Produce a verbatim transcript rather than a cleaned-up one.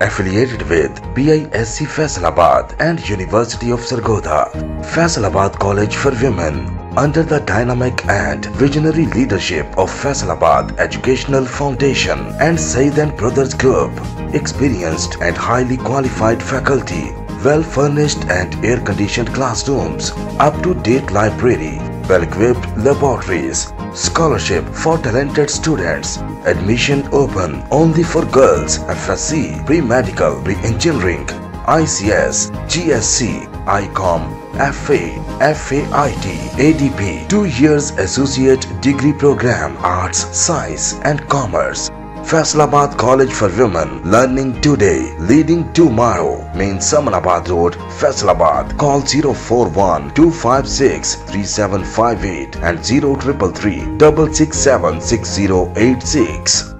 affiliated with BISE Faisalabad and University of Sargodha. Faisalabad College for Women, under the dynamic and visionary leadership of Faisalabad Educational Foundation and Said and Brothers Group, experienced and highly qualified faculty, well-furnished and air-conditioned classrooms, up-to-date library, well-equipped laboratories, scholarship for talented students, admission open only for girls, F.Sc, pre-medical, pre-engineering, I C S, G.Sc, I.Com, F A, F A I T, A D P, two years associate degree program, arts, science and commerce. Faisalabad College for Women, learning today, leading tomorrow. Main Samanabad Road, Faisalabad. Call zero four one, two five six, three seven five eight and zero three three, six six seven, six zero eight six.